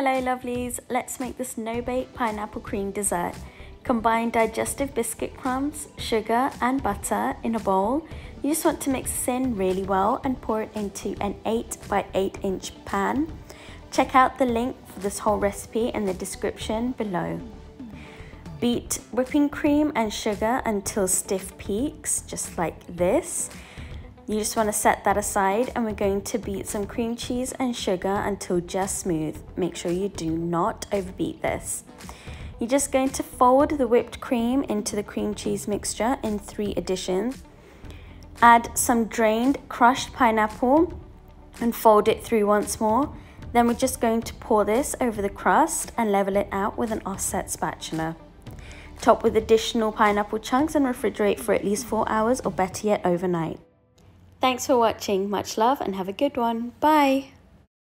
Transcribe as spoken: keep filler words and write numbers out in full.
Hello lovelies, let's make this no-bake pineapple cream dessert. Combine digestive biscuit crumbs, sugar and butter in a bowl. You just want to mix this in really well and pour it into an eight by eight inch pan. Check out the link for this whole recipe in the description below. Beat whipping cream and sugar until stiff peaks, just like this. You just want to set that aside, and we're going to beat some cream cheese and sugar until just smooth. Make sure you do not overbeat this. You're just going to fold the whipped cream into the cream cheese mixture in three additions. Add some drained crushed pineapple and fold it through once more. Then we're just going to pour this over the crust and level it out with an offset spatula. Top with additional pineapple chunks and refrigerate for at least four hours or better yet overnight. Thanks for watching, much love and have a good one, bye!